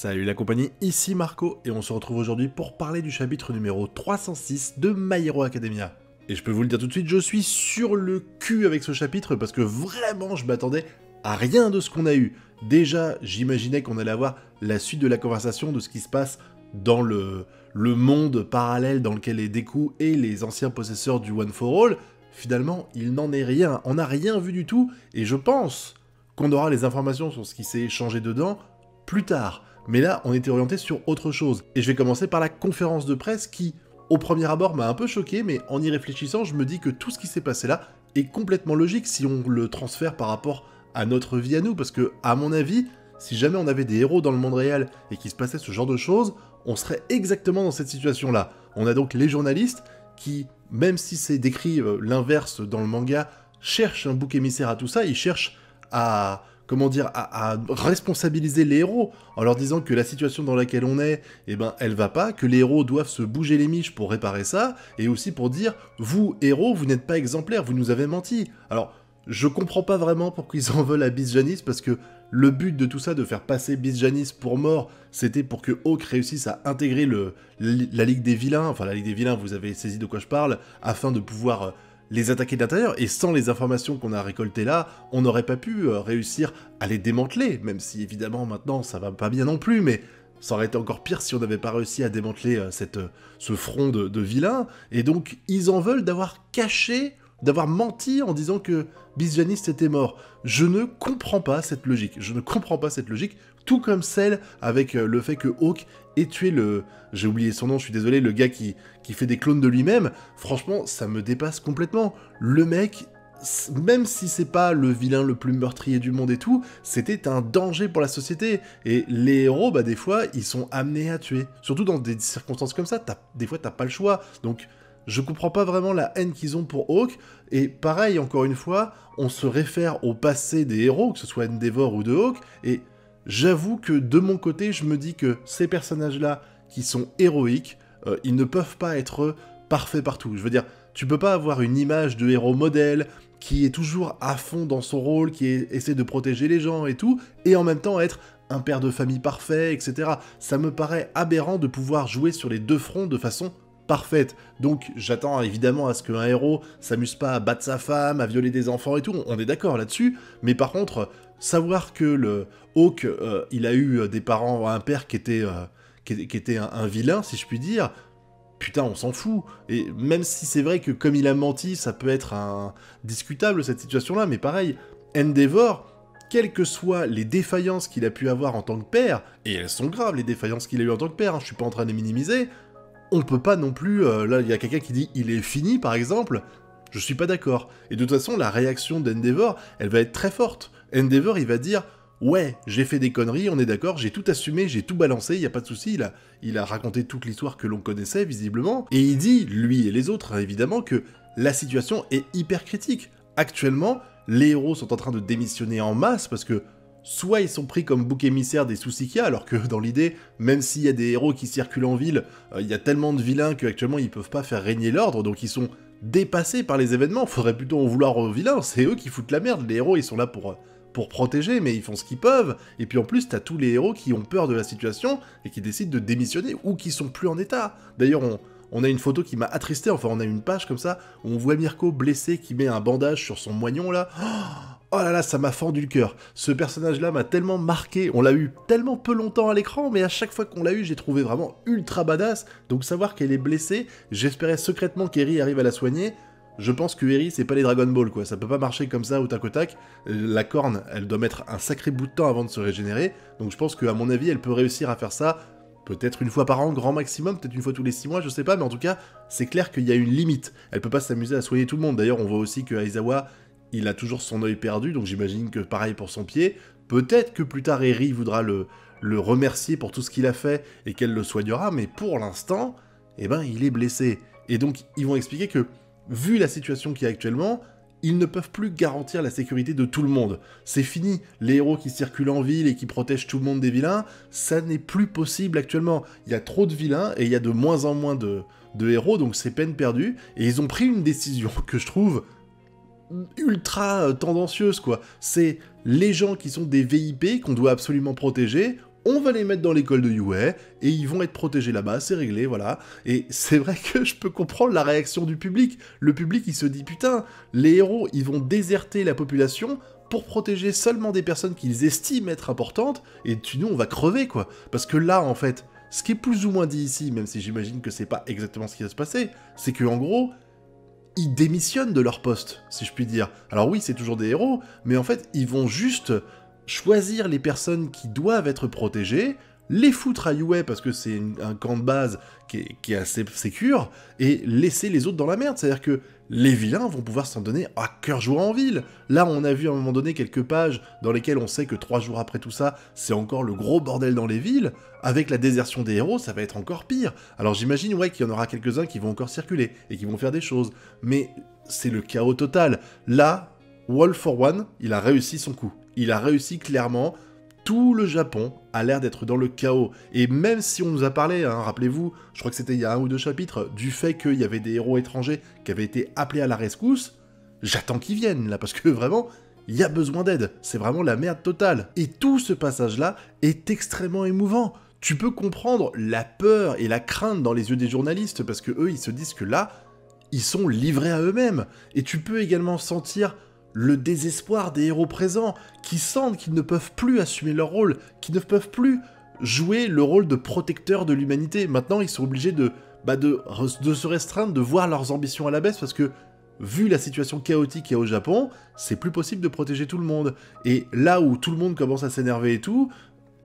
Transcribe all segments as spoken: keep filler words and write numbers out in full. Salut la compagnie, ici Marco et on se retrouve aujourd'hui pour parler du chapitre numéro trois cent six de My Hero Academia. Et je peux vous le dire tout de suite, je suis sur le cul avec ce chapitre parce que vraiment je m'attendais à rien de ce qu'on a eu. Déjà, j'imaginais qu'on allait avoir la suite de la conversation de ce qui se passe dans le, le monde parallèle dans lequel est Deku et les anciens possesseurs du One for All. Finalement, il n'en est rien, on n'a rien vu du tout et je pense qu'on aura les informations sur ce qui s'est échangé dedans plus tard. Mais là, on était orienté sur autre chose. Et je vais commencer par la conférence de presse qui, au premier abord, m'a un peu choqué, mais en y réfléchissant, je me dis que tout ce qui s'est passé là est complètement logique si on le transfère par rapport à notre vie à nous, parce que, à mon avis, si jamais on avait des héros dans le monde réel et qu'il se passait ce genre de choses, on serait exactement dans cette situation-là. On a donc les journalistes qui, même si c'est décrit euh, l'inverse dans le manga, cherchent un bouc émissaire à tout ça, ils cherchent à, comment dire, à, à responsabiliser les héros, en leur disant que la situation dans laquelle on est, eh ben, elle va pas, que les héros doivent se bouger les miches pour réparer ça, et aussi pour dire, vous, héros, vous n'êtes pas exemplaires, vous nous avez menti. Alors, je comprends pas vraiment pourquoi ils en veulent à Best Jeanist, parce que le but de tout ça, de faire passer Best Jeanist pour mort, c'était pour que Hawks réussisse à intégrer le, la, la Ligue des Vilains, enfin la Ligue des Vilains, vous avez saisi de quoi je parle, afin de pouvoir euh, les attaquer de l'intérieur, et sans les informations qu'on a récoltées là, on n'aurait pas pu euh, réussir à les démanteler, même si évidemment maintenant ça va pas bien non plus, mais ça aurait été encore pire si on n'avait pas réussi à démanteler euh, cette, euh, ce front de, de vilains, et donc ils en veulent d'avoir caché, d'avoir menti en disant que Best Jeanist était mort. Je ne comprends pas cette logique, je ne comprends pas cette logique, tout comme celle avec le fait que Hawks ait tué le... J'ai oublié son nom, je suis désolé, le gars qui, qui fait des clones de lui-même. Franchement, ça me dépasse complètement. Le mec, même si c'est pas le vilain le plus meurtrier du monde et tout, c'était un danger pour la société. Et les héros, bah des fois, ils sont amenés à tuer. Surtout dans des circonstances comme ça, t'as, des fois t'as pas le choix, donc... Je comprends pas vraiment la haine qu'ils ont pour Hawks, et pareil, encore une fois, on se réfère au passé des héros, que ce soit Endeavor ou de Hawks, et j'avoue que de mon côté, je me dis que ces personnages-là, qui sont héroïques, euh, ils ne peuvent pas être parfaits partout. Je veux dire, tu peux pas avoir une image de héros modèle, qui est toujours à fond dans son rôle, qui essaie de protéger les gens et tout, et en même temps être un père de famille parfait, et cetera. Ça me paraît aberrant de pouvoir jouer sur les deux fronts de façon parfaite. Donc j'attends évidemment à ce qu'un héros s'amuse pas à battre sa femme, à violer des enfants et tout, on est d'accord là-dessus, mais par contre, savoir que le Hawks, euh, il a eu des parents, un père qui était, euh, qui, qui était un, un vilain, si je puis dire, putain, on s'en fout. Et même si c'est vrai que comme il a menti, ça peut être un... discutable cette situation-là, mais pareil, Endeavor, quelles que soient les défaillances qu'il a pu avoir en tant que père, et elles sont graves les défaillances qu'il a eues en tant que père, hein, je suis pas en train de les minimiser, on peut pas non plus... Euh, là, il y a quelqu'un qui dit « il est fini », par exemple. Je suis pas d'accord. Et de toute façon, la réaction d'Endeavor, elle va être très forte. Endeavor, il va dire « ouais, j'ai fait des conneries, on est d'accord, j'ai tout assumé, j'ai tout balancé, il y a pas de souci. Il a, il a raconté toute l'histoire que l'on connaissait, visiblement. » Et il dit, lui et les autres, hein, évidemment, que la situation est hyper critique. Actuellement, les héros sont en train de démissionner en masse parce que soit ils sont pris comme bouc émissaire des soucis qu'il y a, alors que dans l'idée, même s'il y a des héros qui circulent en ville, il euh, y a tellement de vilains qu'actuellement ils peuvent pas faire régner l'ordre, donc ils sont dépassés par les événements, faudrait plutôt en vouloir aux vilains, c'est eux qui foutent la merde, les héros ils sont là pour, pour protéger, mais ils font ce qu'ils peuvent, et puis en plus t'as tous les héros qui ont peur de la situation, et qui décident de démissionner, ou qui sont plus en état. D'ailleurs on... On a une photo qui m'a attristé, enfin on a une page comme ça, où on voit Mirko blessé qui met un bandage sur son moignon là. Oh là là, ça m'a fendu le cœur. Ce personnage-là m'a tellement marqué, on l'a eu tellement peu longtemps à l'écran, mais à chaque fois qu'on l'a eu, j'ai trouvé vraiment ultra badass. Donc savoir qu'elle est blessée, j'espérais secrètement qu'Eri arrive à la soigner. Je pense que Eri, c'est pas les Dragon Ball quoi, ça peut pas marcher comme ça au tac au tac. La corne, elle doit mettre un sacré bout de temps avant de se régénérer, donc je pense qu'à mon avis, elle peut réussir à faire ça. Peut-être une fois par an, grand maximum, peut-être une fois tous les six mois, je sais pas, mais en tout cas, c'est clair qu'il y a une limite. Elle peut pas s'amuser à soigner tout le monde. D'ailleurs, on voit aussi que Aizawa, il a toujours son œil perdu, donc j'imagine que pareil pour son pied. Peut-être que plus tard, Eri voudra le, le remercier pour tout ce qu'il a fait et qu'elle le soignera, mais pour l'instant, eh ben, il est blessé. Et donc, ils vont expliquer que, vu la situation qu'il y a actuellement, ils ne peuvent plus garantir la sécurité de tout le monde. C'est fini, les héros qui circulent en ville et qui protègent tout le monde des vilains, ça n'est plus possible actuellement. Il y a trop de vilains et il y a de moins en moins de, de héros, donc c'est peine perdue. Et ils ont pris une décision que je trouve ultra tendancieuse, quoi. C'est les gens qui sont des V I P qu'on doit absolument protéger, on va les mettre dans l'école de U A, et ils vont être protégés là-bas, c'est réglé, voilà. Et c'est vrai que je peux comprendre la réaction du public. Le public, il se dit, putain, les héros, ils vont déserter la population pour protéger seulement des personnes qu'ils estiment être importantes, et sinon, on va crever, quoi. Parce que là, en fait, ce qui est plus ou moins dit ici, même si j'imagine que c'est pas exactement ce qui va se passer, c'est que, en gros, ils démissionnent de leur poste, si je puis dire. Alors oui, c'est toujours des héros, mais en fait, ils vont juste choisir les personnes qui doivent être protégées, les foutre à U A parce que c'est un camp de base qui est, qui est assez sécure, et laisser les autres dans la merde. C'est-à-dire que les vilains vont pouvoir s'en donner à cœur joie en ville. Là, on a vu à un moment donné quelques pages dans lesquelles on sait que trois jours après tout ça, c'est encore le gros bordel dans les villes. Avec la désertion des héros, ça va être encore pire. Alors j'imagine ouais, qu'il y en aura quelques-uns qui vont encore circuler et qui vont faire des choses. Mais c'est le chaos total. Là, All For One, il a réussi son coup. Il a réussi clairement. Tout le Japon a l'air d'être dans le chaos. Et même si on nous a parlé, hein, rappelez-vous, je crois que c'était il y a un ou deux chapitres, du fait qu'il y avait des héros étrangers qui avaient été appelés à la rescousse, j'attends qu'ils viennent, là, parce que vraiment, il y a besoin d'aide. C'est vraiment la merde totale. Et tout ce passage-là est extrêmement émouvant. Tu peux comprendre la peur et la crainte dans les yeux des journalistes, parce que eux, ils se disent que là, ils sont livrés à eux-mêmes. Et tu peux également sentir le désespoir des héros présents, qui sentent qu'ils ne peuvent plus assumer leur rôle, qu'ils ne peuvent plus jouer le rôle de protecteur de l'humanité. Maintenant, ils sont obligés de, bah de, de se restreindre, de voir leurs ambitions à la baisse, parce que, vu la situation chaotique qu'il y a au Japon, c'est plus possible de protéger tout le monde. Et là où tout le monde commence à s'énerver et tout,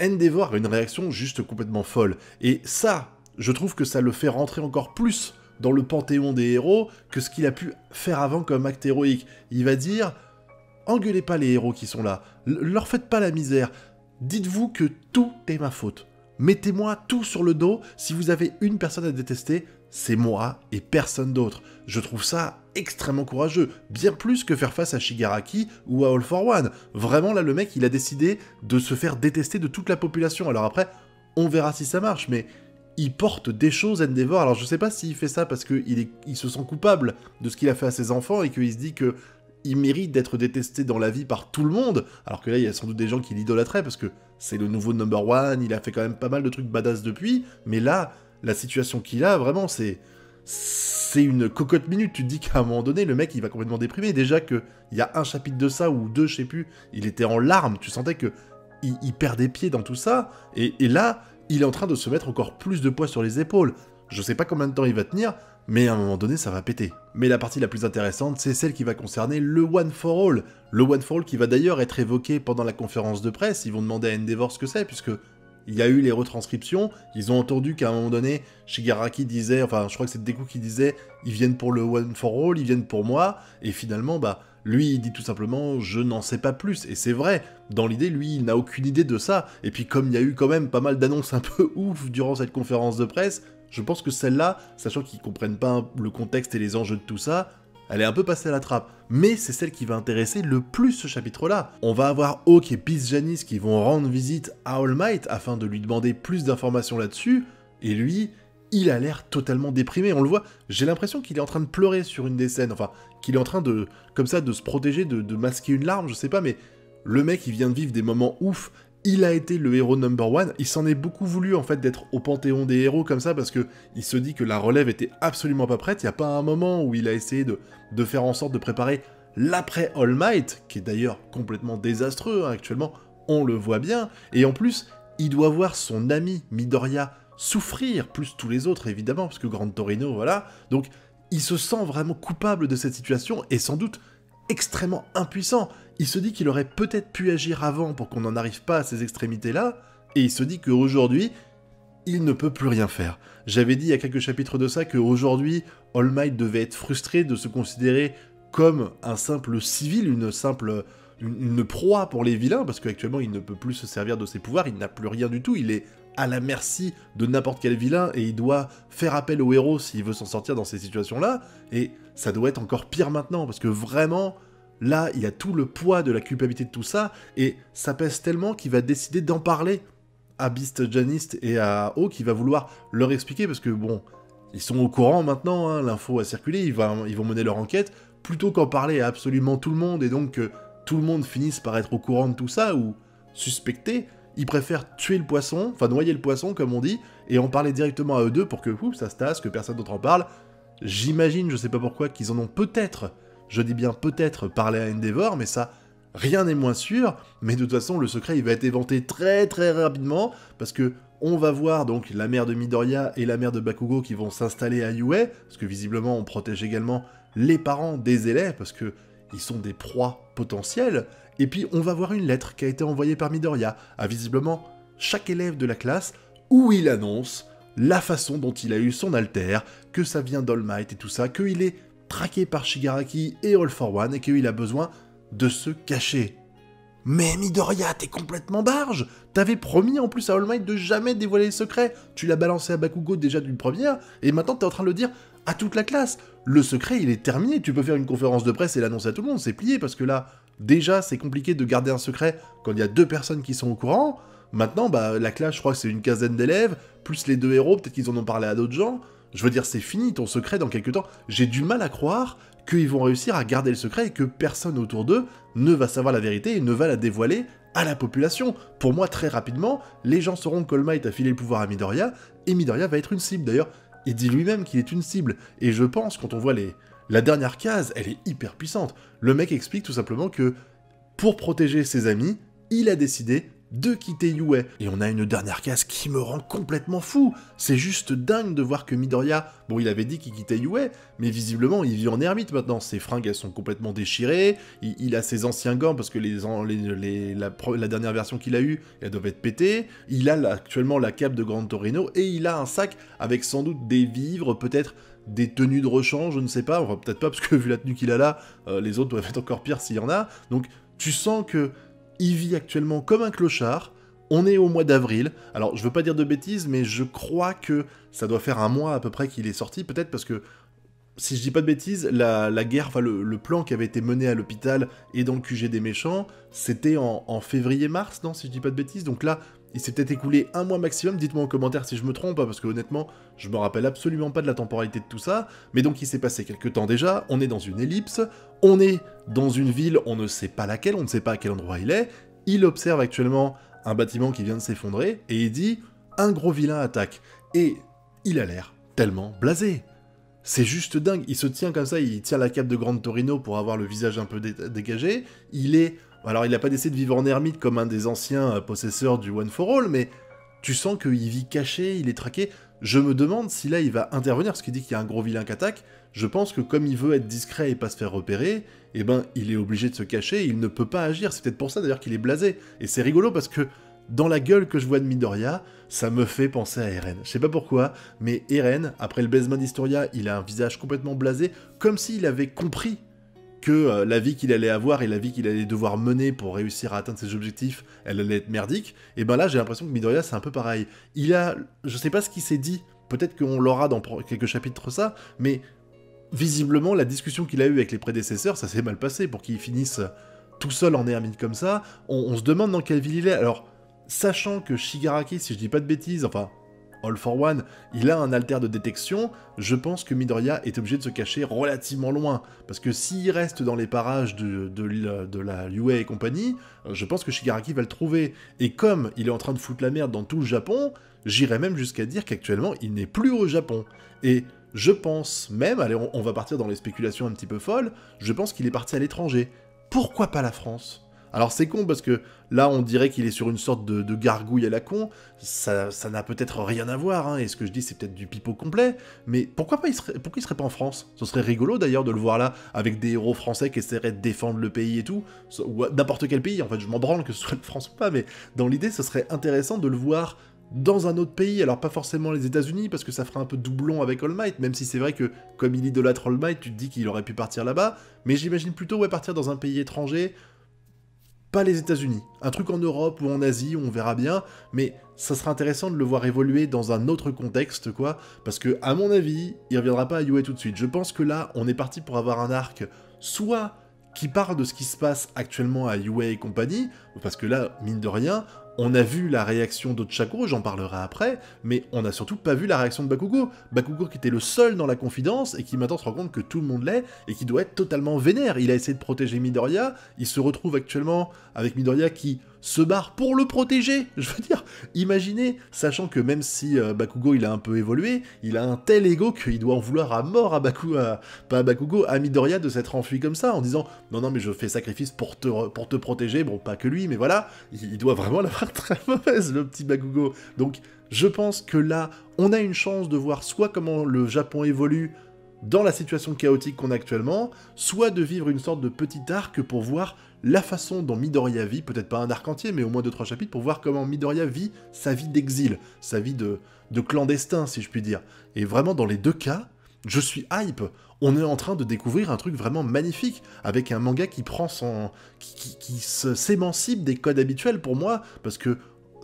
Endeavor a une réaction juste complètement folle. Et ça, je trouve que ça le fait rentrer encore plus dans le panthéon des héros que ce qu'il a pu faire avant comme acte héroïque. Il va dire « Engueulez pas les héros qui sont là, L leur faites pas la misère, dites-vous que tout est ma faute, mettez-moi tout sur le dos, si vous avez une personne à détester, c'est moi et personne d'autre. » Je trouve ça extrêmement courageux, bien plus que faire face à Shigaraki ou à All For One. Vraiment là, le mec, il a décidé de se faire détester de toute la population. Alors après, on verra si ça marche, mais il porte des choses, Endeavor. Alors je sais pas s'il fait ça parce qu'il il se sent coupable de ce qu'il a fait à ses enfants et qu'il se dit que il mérite d'être détesté dans la vie par tout le monde, alors que là il y a sans doute des gens qui l'idolâtraient parce que c'est le nouveau number one, il a fait quand même pas mal de trucs badass depuis, mais là, la situation qu'il a, vraiment, c'est c'est une cocotte minute. Tu te dis qu'à un moment donné, le mec, il va complètement déprimer. Déjà qu'il y a un chapitre de ça, ou deux, je sais plus, il était en larmes, tu sentais que il, il perd des pieds dans tout ça, et, et là, il est en train de se mettre encore plus de poids sur les épaules. Je sais pas combien de temps il va tenir, mais à un moment donné, ça va péter. Mais la partie la plus intéressante, c'est celle qui va concerner le One for All. Le One for All qui va d'ailleurs être évoqué pendant la conférence de presse. Ils vont demander à Endeavor ce que c'est, puisque il y a eu les retranscriptions. Ils ont entendu qu'à un moment donné, Shigaraki disait, enfin, je crois que c'est Deku qui disait, ils viennent pour le One for All, ils viennent pour moi, et finalement, bah, lui, il dit tout simplement « je n'en sais pas plus », et c'est vrai, dans l'idée, lui, il n'a aucune idée de ça, et puis comme il y a eu quand même pas mal d'annonces un peu ouf durant cette conférence de presse, je pense que celle-là, sachant qu'ils comprennent pas le contexte et les enjeux de tout ça, elle est un peu passée à la trappe, mais c'est celle qui va intéresser le plus ce chapitre-là. On va avoir Hawks et Best Jeanist qui vont rendre visite à All Might afin de lui demander plus d'informations là-dessus, et lui, il a l'air totalement déprimé, on le voit, j'ai l'impression qu'il est en train de pleurer sur une des scènes, enfin, qu'il est en train de, comme ça, de se protéger, de, de masquer une larme, je sais pas, mais le mec, il vient de vivre des moments ouf, il a été le héros number one, il s'en est beaucoup voulu, en fait, d'être au panthéon des héros, comme ça, parce que il se dit que la relève était absolument pas prête, il n'y a pas un moment où il a essayé de, de faire en sorte de préparer l'après All Might, qui est d'ailleurs complètement désastreux, hein, actuellement, on le voit bien, et en plus, il doit voir son ami Midoriya souffrir, plus tous les autres évidemment, parce que Gran Torino, voilà, donc il se sent vraiment coupable de cette situation et sans doute extrêmement impuissant. Il se dit qu'il aurait peut-être pu agir avant pour qu'on n'en arrive pas à ces extrémités-là, et il se dit qu'aujourd'hui, il ne peut plus rien faire. J'avais dit il y a quelques chapitres de ça qu'aujourd'hui, All Might devait être frustré de se considérer comme un simple civil, une simple une, une proie pour les vilains, parce qu'actuellement il ne peut plus se servir de ses pouvoirs, il n'a plus rien du tout, il est à la merci de n'importe quel vilain, et il doit faire appel au héros s'il veut s'en sortir dans ces situations-là, et ça doit être encore pire maintenant, parce que vraiment, là, il y a tout le poids de la culpabilité de tout ça, et ça pèse tellement qu'il va décider d'en parler à Best Jeanist et à Hawks, qui va vouloir leur expliquer, parce que bon, ils sont au courant maintenant, hein, l'info a circulé, ils, va, ils vont mener leur enquête, plutôt qu'en parler à absolument tout le monde, et donc que tout le monde finisse par être au courant de tout ça, ou suspecté, ils préfèrent tuer le poisson, enfin noyer le poisson comme on dit, et en parler directement à eux deux pour que ouf, ça se tasse, que personne d'autre en parle. J'imagine, je sais pas pourquoi, qu'ils en ont peut-être, je dis bien peut-être, parlé à Endeavor, mais ça, rien n'est moins sûr, mais de toute façon le secret il va être éventé très très rapidement, parce que on va voir donc la mère de Midoriya et la mère de Bakugo qui vont s'installer à U A, parce que visiblement on protège également les parents des élèves, parce que ils sont des proies potentielles, et puis on va voir une lettre qui a été envoyée par Midoriya à visiblement chaque élève de la classe, où il annonce la façon dont il a eu son alter, que ça vient d'All Might et tout ça, qu'il est traqué par Shigaraki et All For One, et qu'il a besoin de se cacher. Mais Midoriya, t'es complètement barge! T'avais promis en plus à All Might de jamais dévoiler les secrets, tu l'as balancé à Bakugo déjà d'une première, et maintenant t'es en train de le dire à toute la classe. Le secret il est terminé, tu peux faire une conférence de presse et l'annoncer à tout le monde, c'est plié, parce que là, déjà c'est compliqué de garder un secret quand il y a deux personnes qui sont au courant. Maintenant, bah, la classe, je crois que c'est une quinzaine d'élèves, plus les deux héros, peut-être qu'ils en ont parlé à d'autres gens. Je veux dire, c'est fini ton secret dans quelques temps. J'ai du mal à croire qu'ils vont réussir à garder le secret et que personne autour d'eux ne va savoir la vérité et ne va la dévoiler à la population. Pour moi, très rapidement, les gens sauront qu'All Might a filé le pouvoir à Midoriya, et Midoriya va être une cible. D'ailleurs, il dit lui-même qu'il est une cible, et je pense, quand on voit les... la dernière case, elle est hyper puissante. Le mec explique tout simplement que, pour protéger ses amis, il a décidé de quitter U A. Et on a une dernière case qui me rend complètement fou. C'est juste dingue de voir que Midoriya, bon, il avait dit qu'il quittait U A, mais visiblement, il vit en ermite maintenant. Ses fringues, elles sont complètement déchirées, il, il a ses anciens gants, parce que les, les, les, la, la dernière version qu'il a eue, elle doit être pétée. Il a là, actuellement la cape de Gran Torino, et il a un sac avec sans doute des vivres, peut-être des tenues de rechange, je ne sais pas, enfin peut-être pas, parce que vu la tenue qu'il a là, euh, les autres doivent être encore pires s'il y en a. Donc, tu sens que il vit actuellement comme un clochard. On est au mois d'avril, alors je veux pas dire de bêtises, mais je crois que ça doit faire un mois à peu près qu'il est sorti, peut-être, parce que, si je dis pas de bêtises, la, la guerre, enfin le, le plan qui avait été mené à l'hôpital et dans le Q G des méchants, c'était en, en février-mars, non, si je dis pas de bêtises, donc là, il s'est peut-être écoulé un mois maximum, dites-moi en commentaire si je me trompe, parce que honnêtement, je me rappelle absolument pas de la temporalité de tout ça, mais donc il s'est passé quelques temps déjà, on est dans une ellipse, on est dans une ville, on ne sait pas laquelle, on ne sait pas à quel endroit il est, il observe actuellement un bâtiment qui vient de s'effondrer, et il dit « un gros vilain attaque », et il a l'air tellement blasé. C'est juste dingue, il se tient comme ça, il tient la cape de Gran Torino pour avoir le visage un peu dé dégagé, il est... Alors, il n'a pas décidé de vivre en ermite comme un des anciens possesseurs du One for All, mais tu sens qu'il vit caché, il est traqué. Je me demande si là, il va intervenir, parce qu'il dit qu'il y a un gros vilain qui attaque. Je pense que comme il veut être discret et pas se faire repérer, eh ben, il est obligé de se cacher, il ne peut pas agir. C'est peut-être pour ça, d'ailleurs, qu'il est blasé. Et c'est rigolo, parce que dans la gueule que je vois de Midoriya, ça me fait penser à Eren. Je sais pas pourquoi, mais Eren, après le baisement d'Historia, il a un visage complètement blasé, comme s'il avait compris que la vie qu'il allait avoir et la vie qu'il allait devoir mener pour réussir à atteindre ses objectifs, elle allait être merdique. Et ben là, j'ai l'impression que Midoriya, c'est un peu pareil. Il a... Je sais pas ce qu'il s'est dit, peut-être qu'on l'aura dans quelques chapitres ça, mais visiblement, la discussion qu'il a eue avec les prédécesseurs, ça s'est mal passé pour qu'il finisse tout seul en ermite comme ça. On, on se demande dans quelle ville il est. Alors, sachant que Shigaraki, si je dis pas de bêtises, enfin... All For One, il a un alter de détection, je pense que Midoriya est obligé de se cacher relativement loin, parce que s'il reste dans les parages de, de, de la U A et compagnie, je pense que Shigaraki va le trouver, et comme il est en train de foutre la merde dans tout le Japon, j'irais même jusqu'à dire qu'actuellement il n'est plus au Japon, et je pense même, allez on, on va partir dans les spéculations un petit peu folles, je pense qu'il est parti à l'étranger, pourquoi pas la France ? Alors c'est con parce que là on dirait qu'il est sur une sorte de, de gargouille à la con, ça n'a peut-être rien à voir, hein, et ce que je dis c'est peut-être du pipeau complet, mais pourquoi pas il serait, pourquoi il serait pas en France? Ce serait rigolo d'ailleurs de le voir là, avec des héros français qui essaieraient de défendre le pays et tout, ou n'importe quel pays, en fait je m'en branle que ce soit la France ou pas, mais dans l'idée ce serait intéressant de le voir dans un autre pays, alors pas forcément les États-Unis parce que ça ferait un peu doublon avec All Might, même si c'est vrai que comme il idolâtre All Might, tu te dis qu'il aurait pu partir là-bas, mais j'imagine plutôt ouais, partir dans un pays étranger, pas les États-Unis, un truc en Europe ou en Asie, on verra bien, mais ça sera intéressant de le voir évoluer dans un autre contexte, quoi, parce que, à mon avis, il reviendra pas à U A tout de suite. Je pense que là, on est parti pour avoir un arc, soit qui parle de ce qui se passe actuellement à U A et compagnie, parce que là, mine de rien, on a vu la réaction d'Ochako, j'en parlerai après, mais on n'a surtout pas vu la réaction de Bakugo. Bakugo qui était le seul dans la confidence, et qui maintenant se rend compte que tout le monde l'est, et qui doit être totalement vénère. Il a essayé de protéger Midoriya, il se retrouve actuellement avec Midoriya qui se barre pour le protéger. Je veux dire, imaginez, sachant que même si euh, Bakugo il a un peu évolué, il a un tel ego qu'il doit en vouloir à mort à Bakugo, à, pas à Bakugo, à Midoriya de s'être enfui comme ça, en disant non non mais je fais sacrifice pour te, pour te protéger, bon pas que lui, mais voilà, il, il doit vraiment l'avoir très mauvaise le petit Bakugo. Donc je pense que là, on a une chance de voir soit comment le Japon évolue dans la situation chaotique qu'on a actuellement, soit de vivre une sorte de petit arc pour voir la façon dont Midoriya vit, peut-être pas un arc entier, mais au moins deux trois chapitres, pour voir comment Midoriya vit sa vie d'exil, sa vie de, de clandestin, si je puis dire. Et vraiment, dans les deux cas, je suis hype. On est en train de découvrir un truc vraiment magnifique, avec un manga qui prend son... qui, qui, qui s'émancipe des codes habituels pour moi, parce que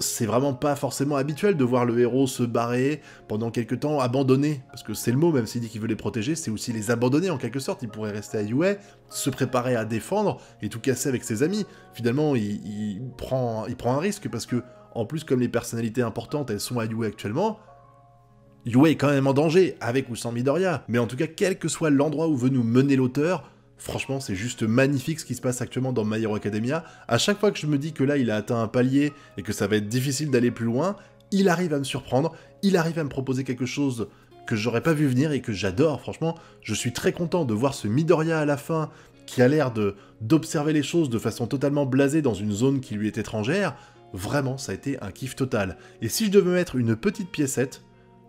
c'est vraiment pas forcément habituel de voir le héros se barrer pendant quelques temps, abandonner, parce que c'est le mot, même s'il dit qu'il veut les protéger, c'est aussi les abandonner en quelque sorte. Il pourrait rester à U A, se préparer à défendre et tout casser avec ses amis. Finalement, il, il, prend, il prend un risque, parce que, en plus, comme les personnalités importantes, elles sont à U A actuellement, U A est quand même en danger, avec ou sans Midoriya. Mais en tout cas, quel que soit l'endroit où veut nous mener l'auteur, franchement, c'est juste magnifique ce qui se passe actuellement dans My Hero Academia. À chaque fois que je me dis que là, il a atteint un palier et que ça va être difficile d'aller plus loin, il arrive à me surprendre, il arrive à me proposer quelque chose que j'aurais pas vu venir et que j'adore. Franchement, je suis très content de voir ce Midoriya à la fin qui a l'air de d'observer les choses de façon totalement blasée dans une zone qui lui est étrangère. Vraiment, ça a été un kiff total. Et si je devais mettre une petite piécette,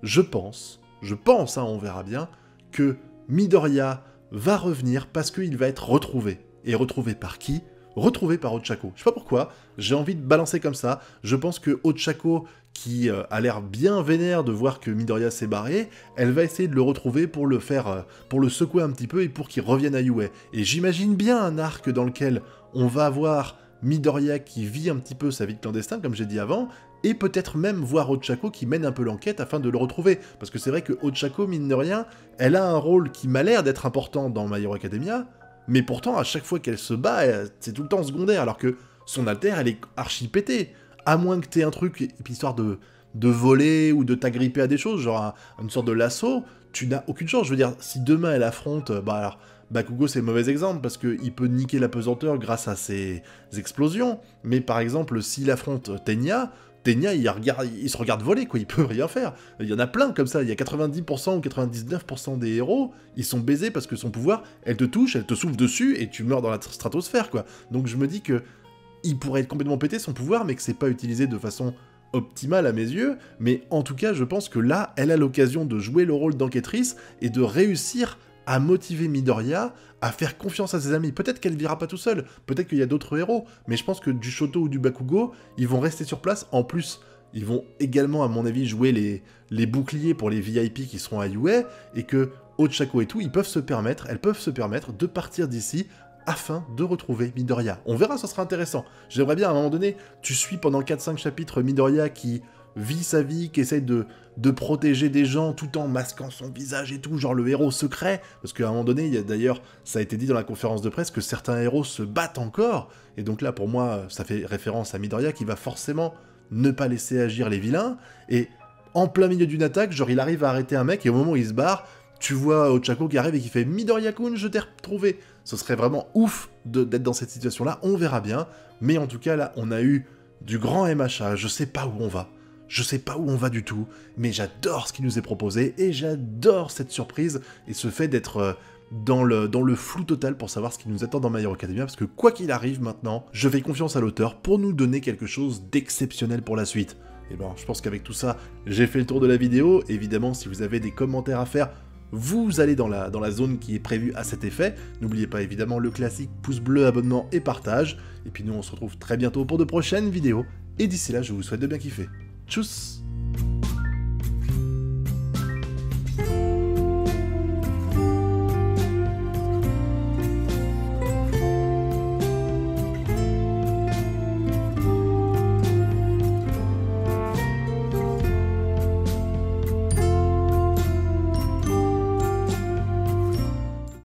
je pense, je pense, hein, on verra bien, que Midoriya va revenir parce qu'il va être retrouvé. Et retrouvé par qui? Retrouvé par Ochako. Je sais pas pourquoi, j'ai envie de balancer comme ça. Je pense que Ochako, qui euh, a l'air bien vénère de voir que Midoriya s'est barré, elle va essayer de le retrouver pour le faire, euh, pour le secouer un petit peu et pour qu'il revienne à U A. Et j'imagine bien un arc dans lequel on va avoir Midoriya qui vit un petit peu sa vie de clandestin, comme j'ai dit avant, et peut-être même voir Ochako qui mène un peu l'enquête afin de le retrouver. Parce que c'est vrai que Ochako, mine de rien, elle a un rôle qui m'a l'air d'être important dans My Hero Academia, mais pourtant, à chaque fois qu'elle se bat, c'est tout le temps secondaire, alors que son alter, elle est archi pétée. À moins que t'aies un truc, et puis histoire de, de voler ou de t'agripper à des choses, genre un, une sorte de lasso, tu n'as aucune chance. Je veux dire, si demain elle affronte... bah alors, Bakugo, c'est le mauvais exemple, parce qu'il peut niquer la pesanteur grâce à ses explosions, mais par exemple, s'il affronte Tenya... Tenya, il, regarde, il se regarde voler, quoi, il peut rien faire. Il y en a plein comme ça, il y a quatre-vingt-dix pour cent ou quatre-vingt-dix-neuf pour cent des héros, ils sont baisés parce que son pouvoir, elle te touche, elle te souffle dessus, et tu meurs dans la stratosphère, quoi. Donc je me dis que il pourrait être complètement pété son pouvoir, mais que c'est pas utilisé de façon optimale à mes yeux, mais en tout cas, je pense que là, elle a l'occasion de jouer le rôle d'enquêtrice, et de réussir à motiver Midoriya, à faire confiance à ses amis. Peut-être qu'elle ne vira pas tout seul, peut-être qu'il y a d'autres héros, mais je pense que du Shoto ou du Bakugo, ils vont rester sur place. En plus, ils vont également, à mon avis, jouer les, les boucliers pour les V I P qui seront à U A, et que Ochako et tout, ils peuvent se permettre, elles peuvent se permettre de partir d'ici afin de retrouver Midoriya. On verra, ça sera intéressant. J'aimerais bien, à un moment donné, tu suis pendant quatre cinq chapitres Midoriya qui... vit sa vie, qui essaye de, de protéger des gens tout en masquant son visage et tout, genre le héros secret, parce qu'à un moment donné, il y a d'ailleurs, ça a été dit dans la conférence de presse, que certains héros se battent encore, et donc là, pour moi, ça fait référence à Midoriya qui va forcément ne pas laisser agir les vilains, et en plein milieu d'une attaque, genre il arrive à arrêter un mec, et au moment où il se barre, tu vois Ochako qui arrive et qui fait « Midoriya-kun, je t'ai retrouvé !» Ce serait vraiment ouf d'être dans cette situation-là, on verra bien, mais en tout cas, là, on a eu du grand M H A, je sais pas où on va. Je sais pas où on va du tout, mais j'adore ce qui nous est proposé, et j'adore cette surprise, et ce fait d'être dans le, dans le flou total pour savoir ce qui nous attend dans My Hero Academia, parce que quoi qu'il arrive maintenant, je fais confiance à l'auteur pour nous donner quelque chose d'exceptionnel pour la suite. Et ben, je pense qu'avec tout ça, j'ai fait le tour de la vidéo. Évidemment, si vous avez des commentaires à faire, vous allez dans la, dans la zone qui est prévue à cet effet. N'oubliez pas évidemment le classique pouce bleu, abonnement et partage. Et puis nous, on se retrouve très bientôt pour de prochaines vidéos, et d'ici là, je vous souhaite de bien kiffer. Tchuss.